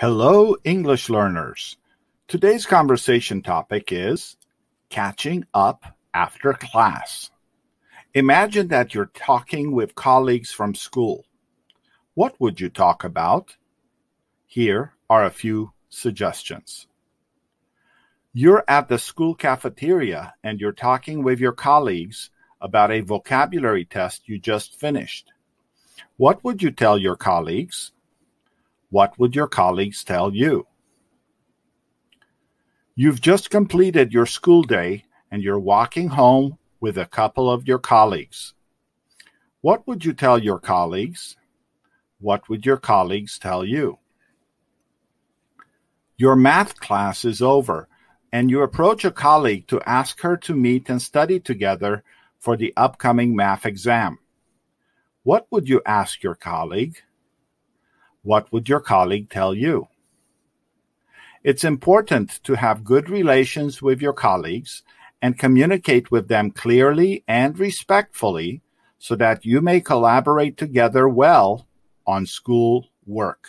Hello, English learners. Today's conversation topic is catching up after class. Imagine that you're talking with colleagues from school. What would you talk about? Here are a few suggestions. You're at the school cafeteria and you're talking with your colleagues about a vocabulary test you just finished. What would you tell your colleagues? What would your colleagues tell you? You've just completed your school day and you're walking home with a couple of your colleagues. What would you tell your colleagues? What would your colleagues tell you? Your math class is over and you approach a colleague to ask her to meet and study together for the upcoming math exam. What would you ask your colleague? What would your colleague tell you? It's important to have good relations with your colleagues and communicate with them clearly and respectfully so that you may collaborate together well on school work.